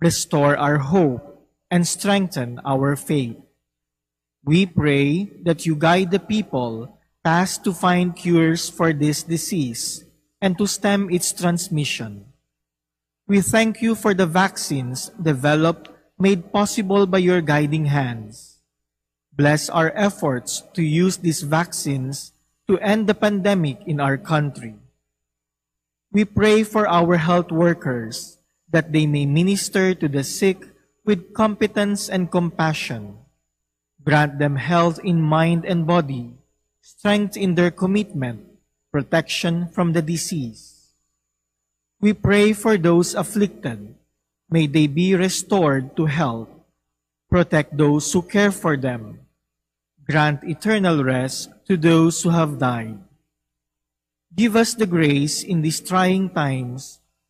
restore our hope, and strengthen our faith. We pray that you guide the people tasked to find cures for this disease and to stem its transmission. We thank you for the vaccines developed, made possible by your guiding hands. Bless our efforts to use these vaccines to end the pandemic in our country. We pray for our health workers that they may minister to the sick with competence and compassion. Grant them health in mind and body, strength in their commitment, protection from the disease. We pray for those afflicted. May they be restored to health. Protect those who care for them. Grant eternal rest to those who have died. Give us the grace in these trying times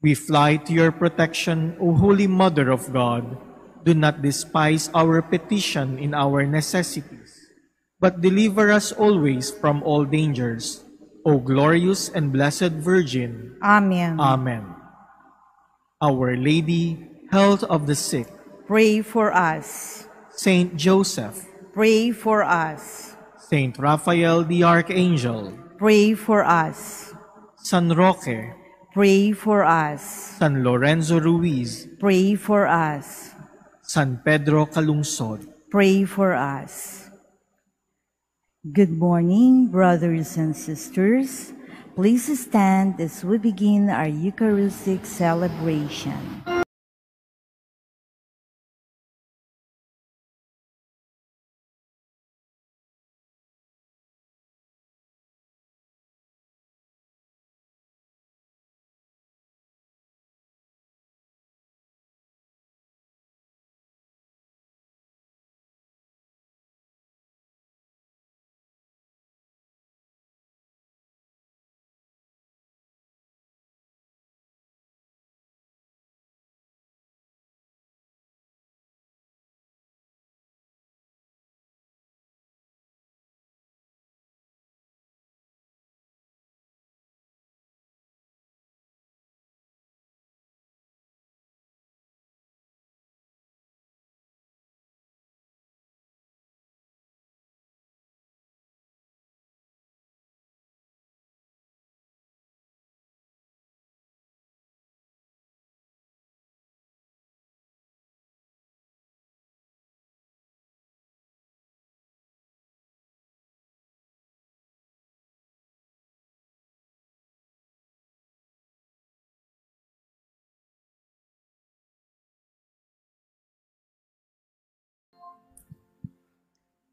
We fly to your protection, O Holy Mother of God. Do not despise our petition in our necessities, but deliver us always from all dangers, O glorious and blessed Virgin. Amen. Amen. Our Lady, health of the sick, pray for us. Saint Joseph, pray for us. Saint Raphael the Archangel, pray for us. San Roque, pray for us. San Lorenzo Ruiz, pray for us. San Pedro Calungsod, pray for us. Good morning, brothers and sisters. Please stand as we begin our Eucharistic celebration.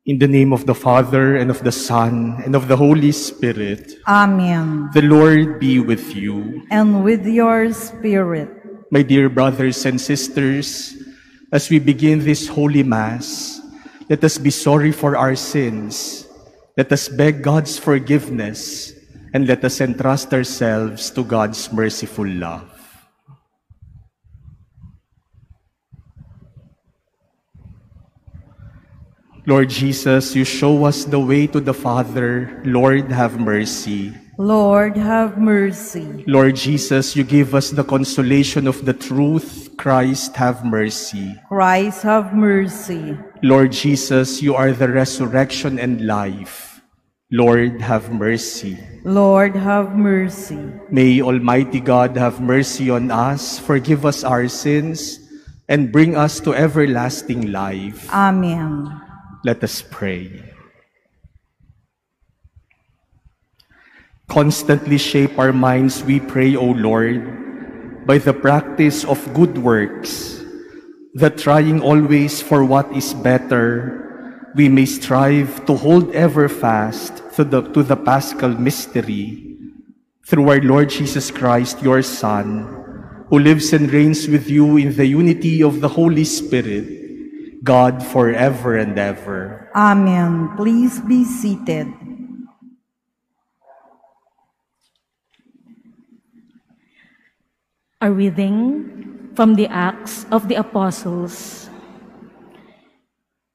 In the name of the Father, and of the Son, and of the Holy Spirit. Amen. The Lord be with you. And with your spirit. My dear brothers and sisters, as we begin this Holy Mass, let us be sorry for our sins, let us beg God's forgiveness, and let us entrust ourselves to God's merciful love. Lord Jesus, you show us the way to the Father. Lord, have mercy. Lord, have mercy. Lord Jesus, you give us the consolation of the truth. Christ, have mercy. Christ, have mercy. Lord Jesus, you are the resurrection and life. Lord, have mercy. Lord, have mercy. May Almighty God have mercy on us, forgive us our sins, and bring us to everlasting life. Amen. Let us pray. Constantly shape our minds, we pray, O Lord, by the practice of good works, that trying always for what is better, we may strive to hold ever fast to the Paschal mystery, through our Lord Jesus Christ, your Son, who lives and reigns with you in the unity of the Holy Spirit, God, forever and ever. Amen. Please be seated. A reading from the Acts of the Apostles.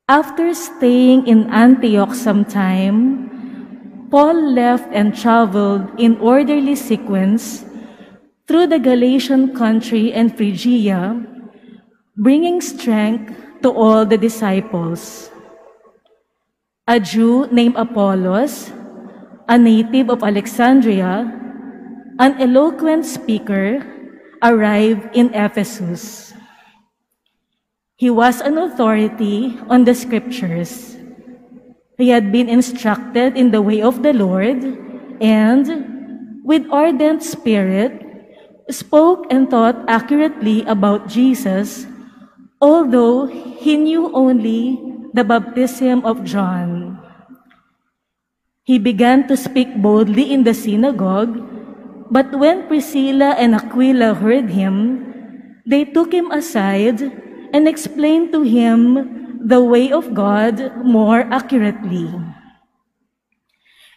After staying in Antioch some time, Paul left and traveled in orderly sequence through the Galatian country and Phrygia, bringing strength to all the disciples. A Jew named Apollos, a native of Alexandria, an eloquent speaker, arrived in Ephesus. He was an authority on the Scriptures. He had been instructed in the way of the Lord and, with ardent spirit, spoke and taught accurately about Jesus, although he knew only the baptism of John. He began to speak boldly in the synagogue, but when Priscilla and Aquila heard him, they took him aside and explained to him the way of God more accurately.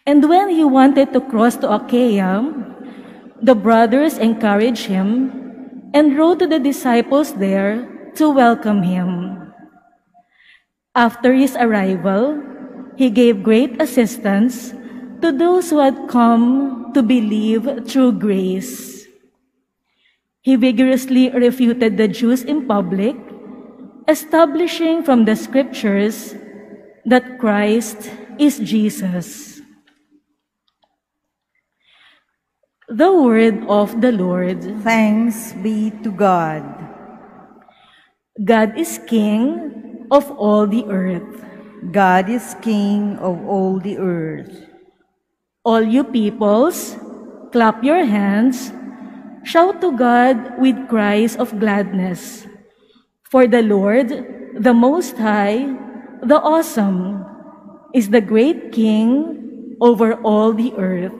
And when he wanted to cross to Achaia, the brothers encouraged him and wrote to the disciples there to welcome him. After his arrival, he gave great assistance to those who had come to believe through grace. He vigorously refuted the Jews in public, establishing from the Scriptures that Christ is Jesus. The word of the Lord. Thanks be to God. God is King of all the earth. God is King of all the earth. All you peoples, clap your hands, shout to God with cries of gladness. For the Lord, the Most High, the Awesome, is the great King over all the earth.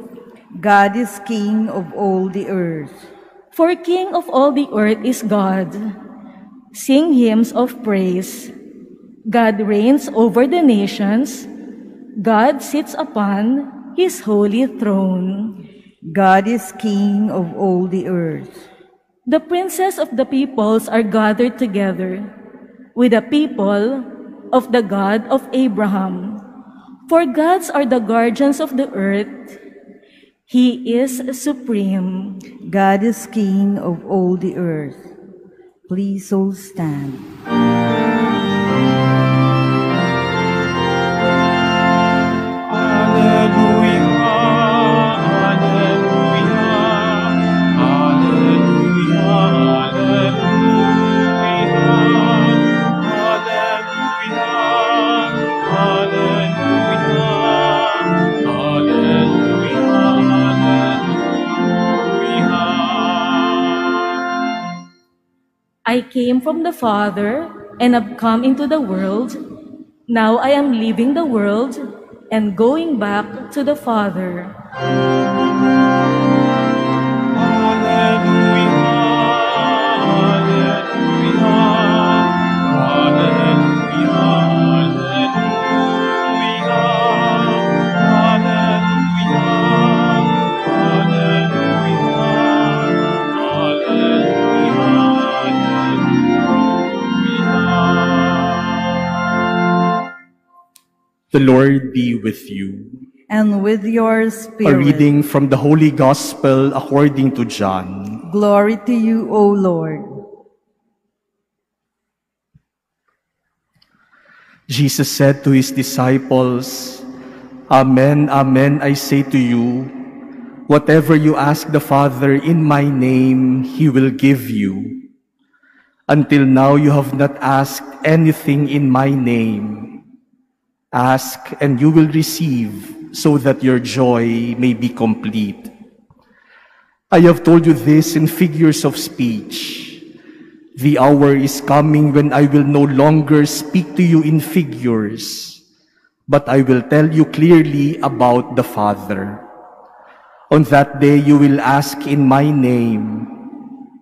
God is King of all the earth. For King of all the earth is God. Sing hymns of praise. God reigns over the nations. God sits upon His holy throne. God is King of all the earth. The princes of the peoples are gathered together with the people of the God of Abraham. For gods are the guardians of the earth. He is supreme. God is King of all the earth. Please all stand. I came from the Father and have come into the world. Now I am leaving the world and going back to the Father. The Lord be with you. And with your spirit. A reading from the Holy Gospel according to John. Glory to you, O Lord. Jesus said to his disciples, Amen, amen, I say to you, whatever you ask the Father in my name, he will give you. Until now you have not asked anything in my name. Ask and you will receive, so that your joy may be complete. I have told you this in figures of speech. The hour is coming when I will no longer speak to you in figures, but I will tell you clearly about the Father. On that day you will ask in my name,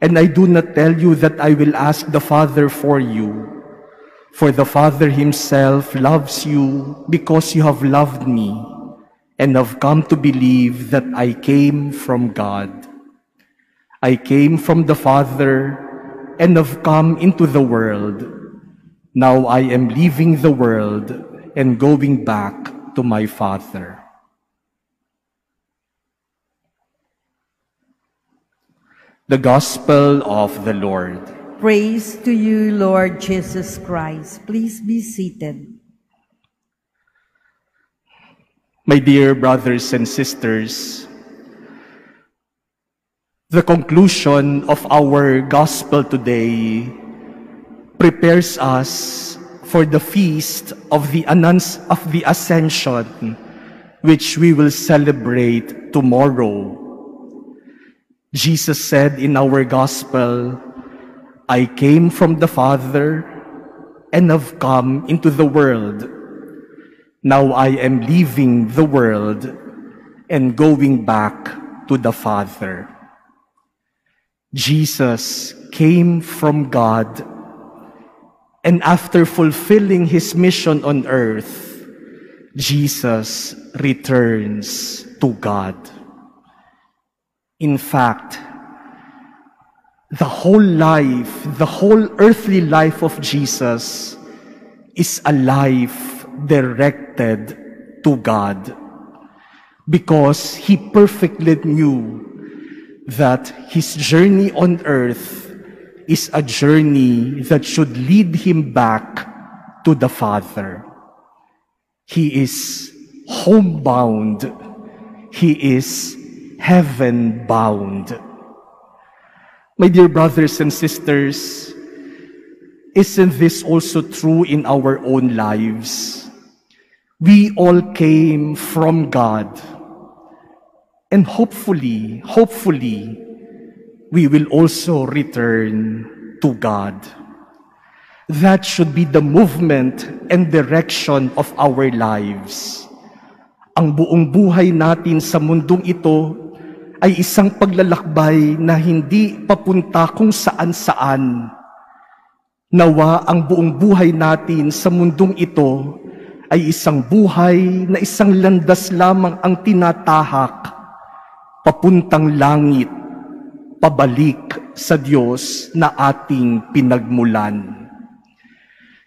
and I do not tell you that I will ask the Father for you, for the Father himself loves you because you have loved me and have come to believe that I came from God. I came from the Father and have come into the world. Now I am leaving the world and going back to my Father. The Gospel of the Lord. Praise to you, Lord Jesus Christ. Please be seated. My dear brothers and sisters, the conclusion of our Gospel today prepares us for the feast of the Ascension, which we will celebrate tomorrow. Jesus said in our Gospel, I came from the Father and have come into the world. Now I am leaving the world and going back to the Father. Jesus came from God, and after fulfilling his mission on earth, Jesus returns to God. In fact, the whole life, the whole earthly life of Jesus is a life directed to God, because he perfectly knew that his journey on earth is a journey that should lead him back to the Father. He is homebound. He is heaven bound. My dear brothers and sisters, isn't this also true in our own lives? We all came from God, and hopefully, we will also return to God. That should be the movement and direction of our lives. Ang buong buhay natin sa mundong ito ay isang paglalakbay na hindi papunta kung saan-saan. Nawa ang buong buhay natin sa mundong ito ay isang buhay na isang landas lamang ang tinatahak, papuntang langit, pabalik sa Diyos na ating pinagmulan.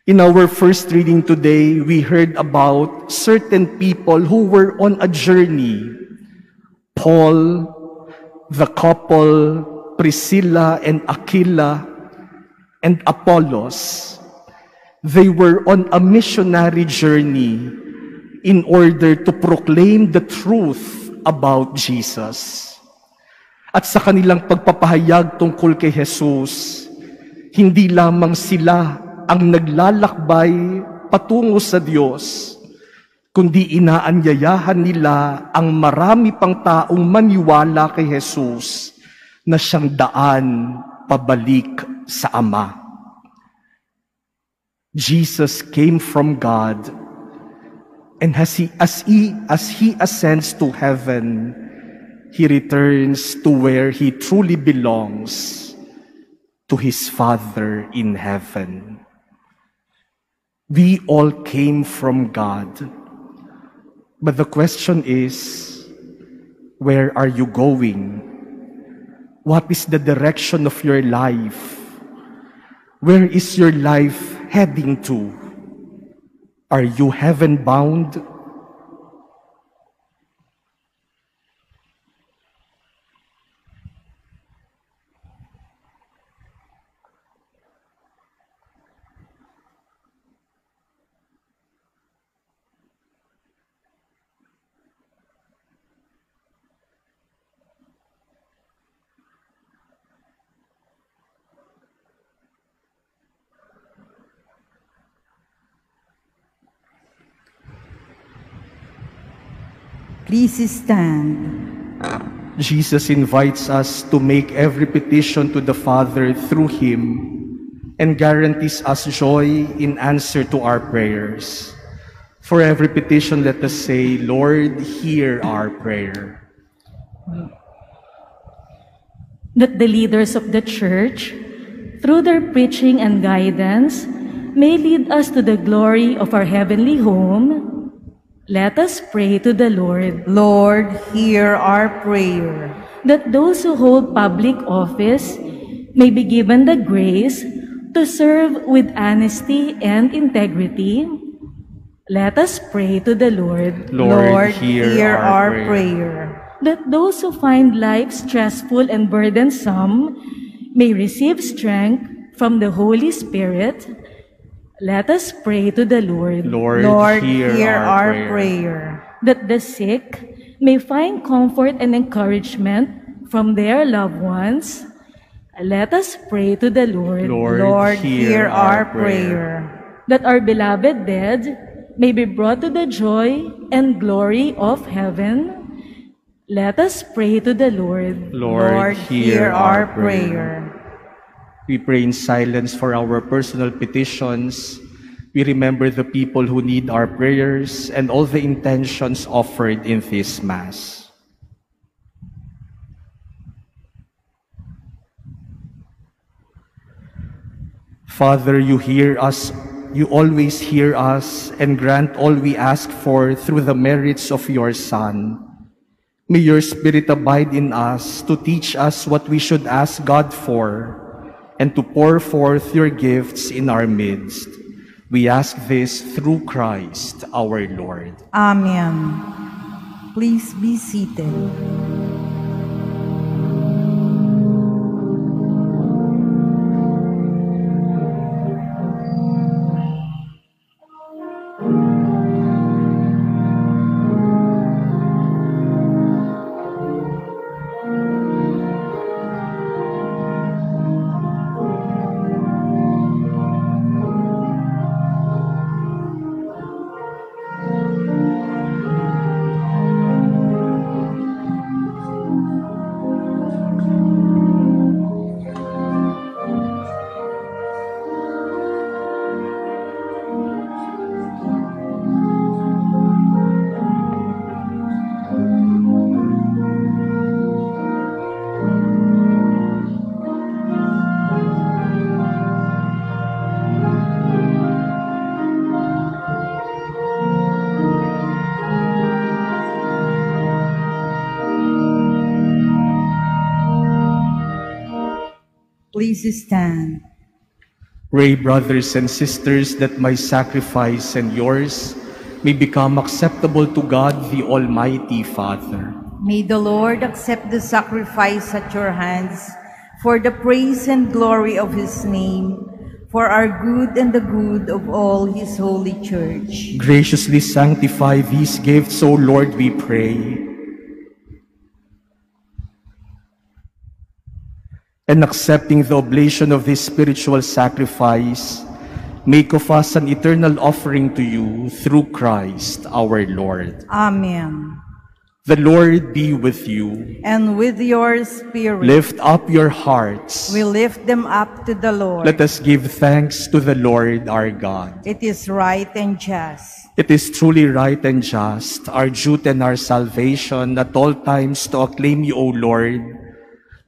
In our first reading today, we heard about certain people who were on a journey. Paul, the couple, Priscilla and Aquila, and Apollos. They were on a missionary journey in order to proclaim the truth about Jesus. At sa kanilang pagpapahayag tungkol kay Jesus, hindi lamang sila ang naglalakbay patungo sa Diyos, kundi inaanyayahan nila ang marami pang taong maniwala kay Jesus na siyang daan pabalik sa Ama. Jesus came from God, and as he ascends to heaven, he returns to where he truly belongs, to his Father in heaven. We all came from God. But the question is, where are you going? What is the direction of your life? Where is your life heading to? Are you heaven bound? Please stand. Jesus invites us to make every petition to the Father through Him and guarantees us joy in answer to our prayers. For every petition, let us say, Lord, hear our prayer. That the leaders of the Church, through their preaching and guidance, may lead us to the glory of our heavenly home, let us pray to the Lord. Lord, hear our prayer. That those who hold public office may be given the grace to serve with honesty and integrity, let us pray to the Lord. Lord, hear our prayer. That those who find life stressful and burdensome may receive strength from the Holy Spirit, let us pray to the Lord. Lord, hear our prayer. That the sick may find comfort and encouragement from their loved ones, let us pray to the Lord. Lord, hear our prayer. That our beloved dead may be brought to the joy and glory of heaven, let us pray to the Lord. Lord, hear our prayer. We pray in silence for our personal petitions. We remember the people who need our prayers and all the intentions offered in this Mass. Father, you hear us. You always hear us and grant all we ask for through the merits of your Son. May your Spirit abide in us to teach us what we should ask God for and to pour forth your gifts in our midst. We ask this through Christ our Lord. Amen. Please be seated. Please stand. Pray, brothers and sisters, that my sacrifice and yours may become acceptable to God, the Almighty Father. May the Lord accept the sacrifice at your hands for the praise and glory of His name, for our good and the good of all His holy Church. Graciously sanctify these gifts, O Lord, we pray, and accepting the oblation of this spiritual sacrifice, make of us an eternal offering to you through Christ our Lord. Amen. The Lord be with you. And with your spirit. Lift up your hearts. We lift them up to the Lord. Let us give thanks to the Lord our God. It is right and just. It is truly right and just, our duty and our salvation at all times to acclaim you, O Lord,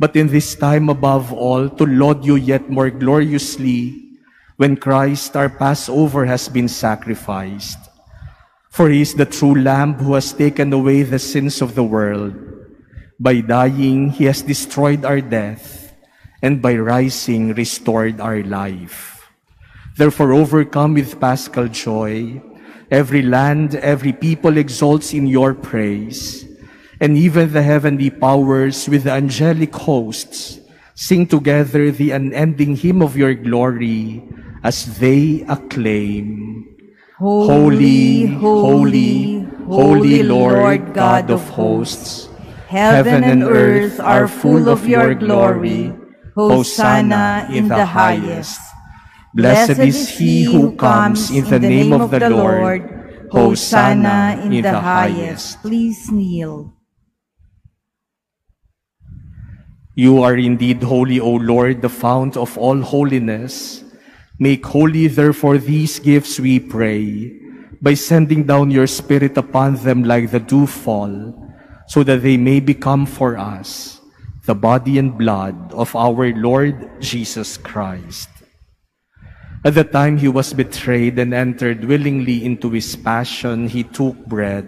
but in this time above all, to laud you yet more gloriously when Christ our Passover has been sacrificed. For he is the true Lamb who has taken away the sins of the world. By dying, he has destroyed our death, and by rising, restored our life. Therefore, overcome with paschal joy, every land, every people exalts in your praise. And even the heavenly powers with the angelic hosts sing together the unending hymn of your glory as they acclaim, Holy, holy, holy Lord God of hosts, heaven and earth are full of your glory. Hosanna in the highest. Blessed is he who comes in the name of the Lord. Hosanna in the highest. Please kneel. You are indeed holy, O Lord, the fount of all holiness. Make holy, therefore, these gifts, we pray, by sending down your Spirit upon them like the dewfall, so that they may become for us the body and blood of our Lord Jesus Christ. At the time he was betrayed and entered willingly into his passion, he took bread,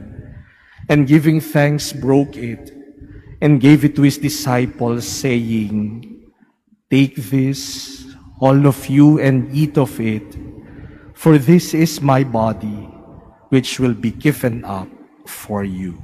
and giving thanks, broke it, and gave it to his disciples, saying, "Take this, all of you, and eat of it, for this is my body, which will be given up for you."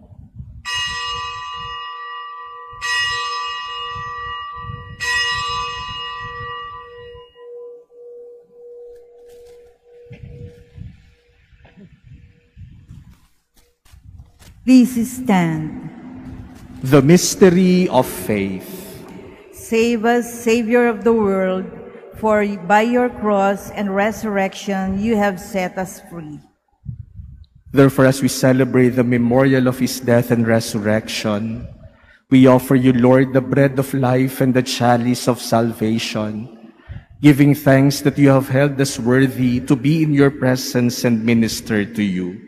Please stand. The mystery of faith. Save us, Savior of the world, for by your cross and resurrection you have set us free. Therefore, as we celebrate the memorial of his death and resurrection, we offer you, Lord, the bread of life and the chalice of salvation, giving thanks that you have held us worthy to be in your presence and minister to you.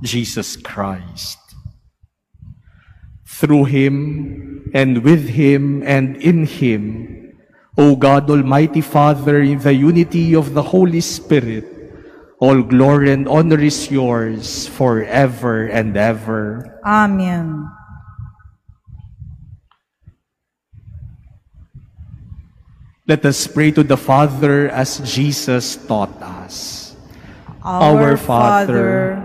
Jesus Christ. Through him, and with him, and in him, O God, Almighty Father, in the unity of the Holy Spirit, all glory and honor is yours forever and ever. Amen. Let us pray to the Father as Jesus taught us. Our Father,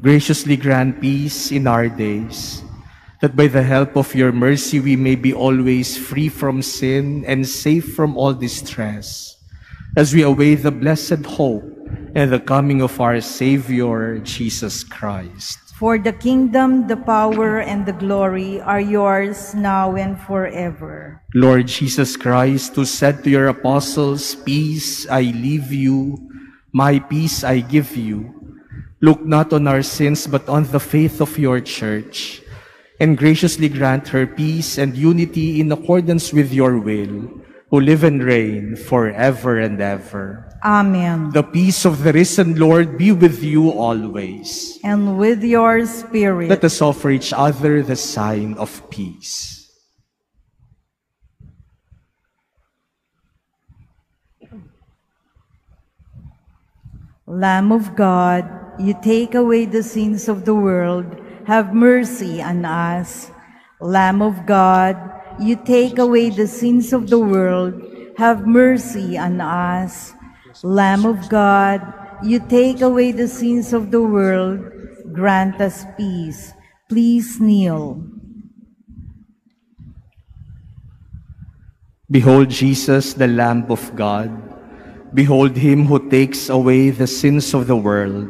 Graciously grant peace in our days, that by the help of your mercy we may be always free from sin and safe from all distress, as we await the blessed hope and the coming of our Savior, Jesus Christ. For the kingdom, the power, and the glory are yours now and forever. Lord Jesus Christ, who said to your apostles, "Peace I leave you, my peace I give you," look not on our sins, but on the faith of your church, and graciously grant her peace and unity in accordance with your will, who who live and reign forever and ever. Amen. The peace of the risen Lord be with you always. And with your spirit. Let us offer each other the sign of peace. Lamb of God, you take away the sins of the world, have mercy on us. Lamb of God, you take away the sins of the world, have mercy on us. Lamb of God, you take away the sins of the world, grant us peace. Please kneel. Behold Jesus, the Lamb of God. Behold him who takes away the sins of the world.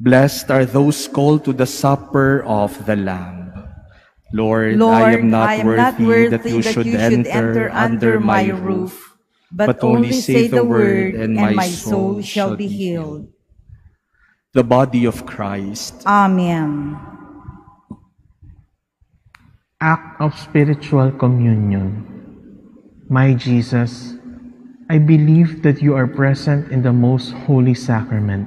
Blessed are those called to the supper of the Lamb. Lord, I am not worthy that you should enter under my roof, but only say the word, and my soul shall be healed. The body of Christ. Amen. Act of spiritual communion. My Jesus, I believe that you are present in the most holy sacrament.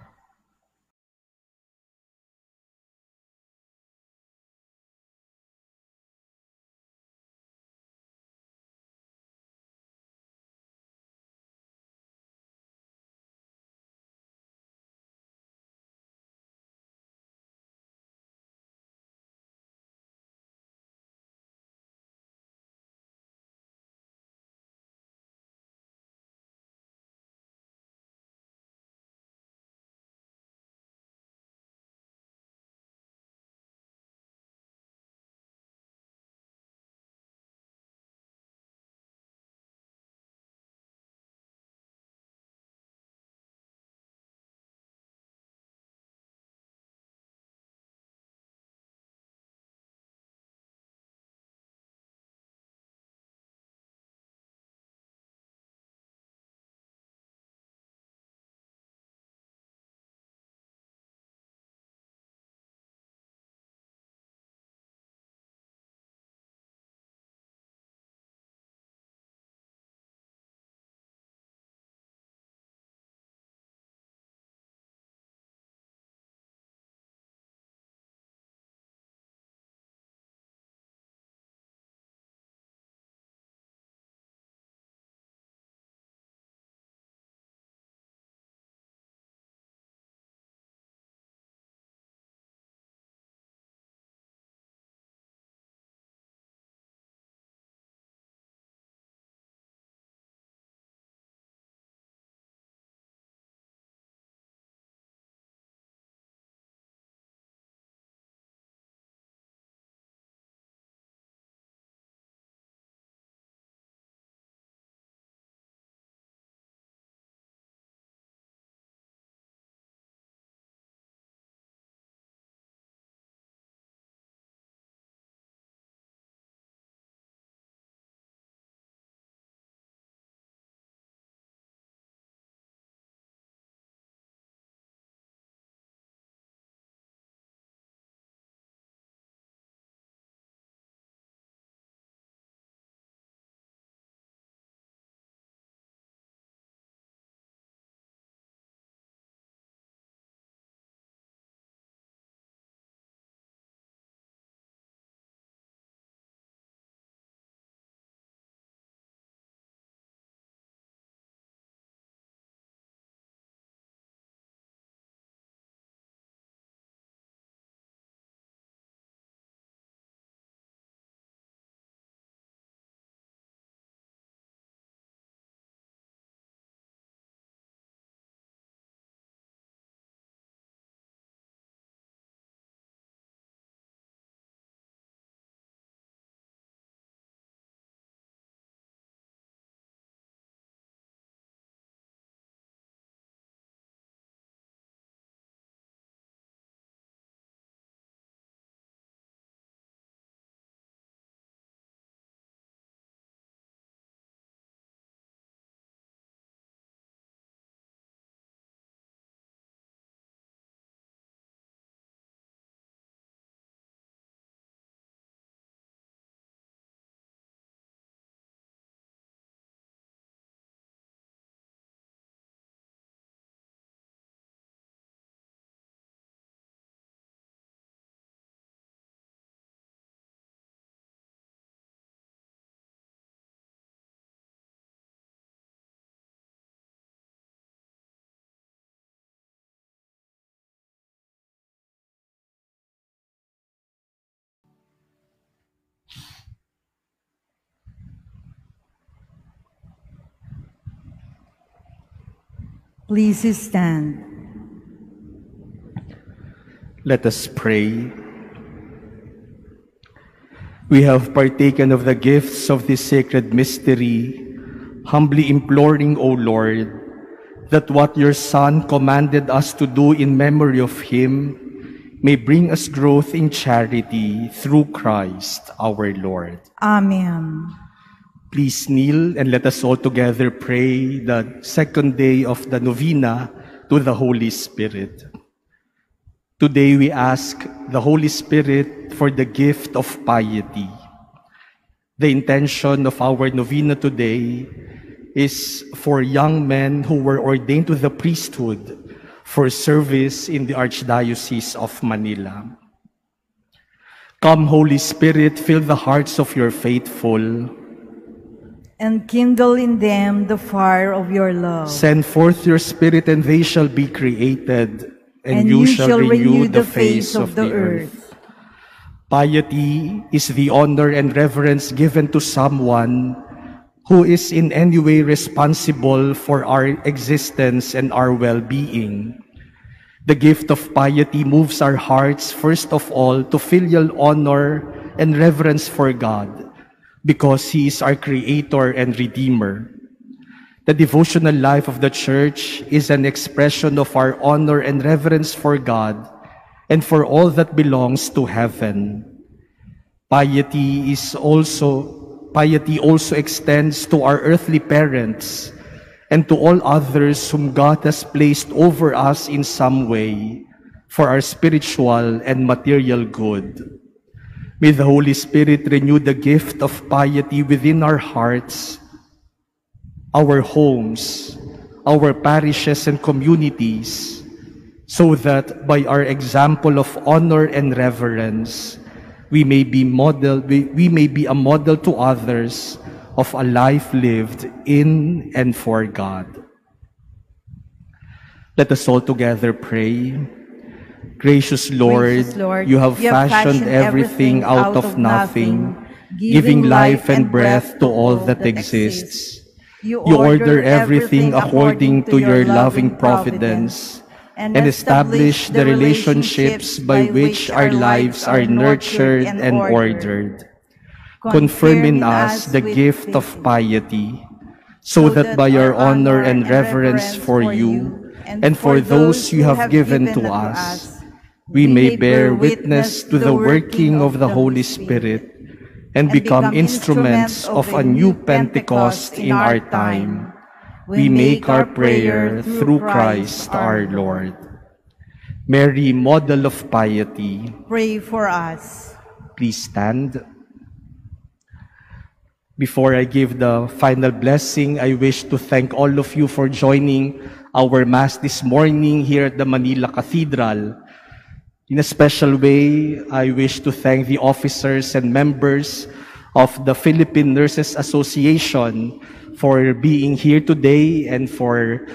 Please stand. Let us pray. We have partaken of the gifts of this sacred mystery, humbly imploring, O Lord, that what your Son commanded us to do in memory of him may bring us growth in charity through Christ our Lord. Amen. Please kneel and let us all together pray the second day of the novena to the Holy Spirit. Today we ask the Holy Spirit for the gift of piety. The intention of our novena today is for young men who were ordained to the priesthood for service in the Archdiocese of Manila. Come, Holy Spirit, fill the hearts of your faithful, and kindle in them the fire of your love. Send forth your Spirit, and they shall be created, and you shall renew the face of the earth. Piety is the honor and reverence given to someone who is in any way responsible for our existence and our well-being. The gift of piety moves our hearts, first of all, to filial honor and reverence for God, because he is our Creator and Redeemer. The devotional life of the Church is an expression of our honor and reverence for God and for all that belongs to heaven. Piety also extends to our earthly parents and to all others whom God has placed over us in some way for our spiritual and material good. May the Holy Spirit renew the gift of piety within our hearts, our homes, our parishes and communities, so that by our example of honor and reverence, we may be a model to others of a life lived in and for God. Let us all together pray. Gracious Lord, you have fashioned everything out of nothing, giving life and breath to all that exists. You order everything according to your loving providence, and establish the relationships by which our lives are nurtured and ordered. Confirm in us the gift of piety, so that by our honor and reverence for you and for those you have given to us, we may bear witness to the working of the Holy Spirit and become instruments of a new Pentecost in our time. We make our prayer through Christ our Lord. Mary, model of piety, pray for us. Please stand. Before I give the final blessing, I wish to thank all of you for joining our Mass this morning here at the Manila Cathedral. In a special way, I wish to thank the officers and members of the Philippine Nurses Association for being here today and for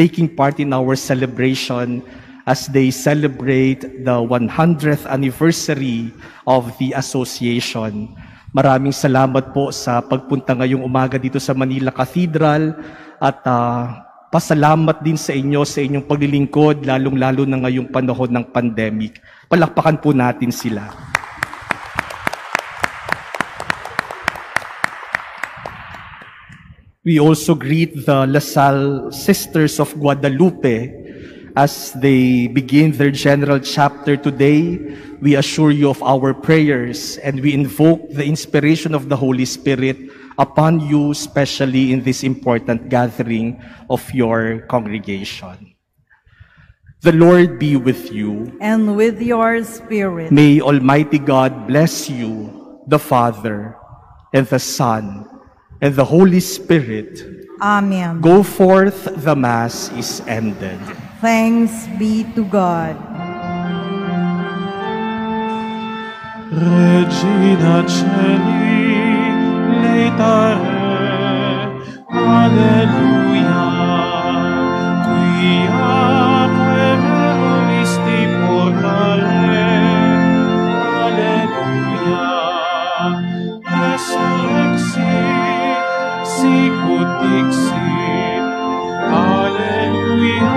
taking part in our celebration as they celebrate the 100th anniversary of the association. Maraming salamat po sa pagpunta ngayong umaga dito sa Manila Cathedral at pasalamat din sa inyo sa inyong paglilingkod, lalong-lalo na ngayong panahon ng pandemic. Palakpakan po natin sila. We also greet the La Salle Sisters of Guadalupe as they begin their general chapter today. We assure you of our prayers and we invoke the inspiration of the Holy Spirit upon you, especially in this important gathering of your congregation. The Lord be with you. And with your spirit. May Almighty God bless you, the Father, and the Son, and the Holy Spirit. Amen. Go forth, the Mass is ended. Thanks be to God. Regina celi, laetare, alleluia, quiaque revisti portare, alleluia, resurrexit, sicut dixit, alleluia.